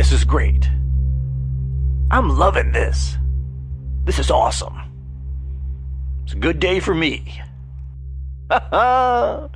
this is great. I'm loving this. This is awesome. It's a good day for me. Ha ha!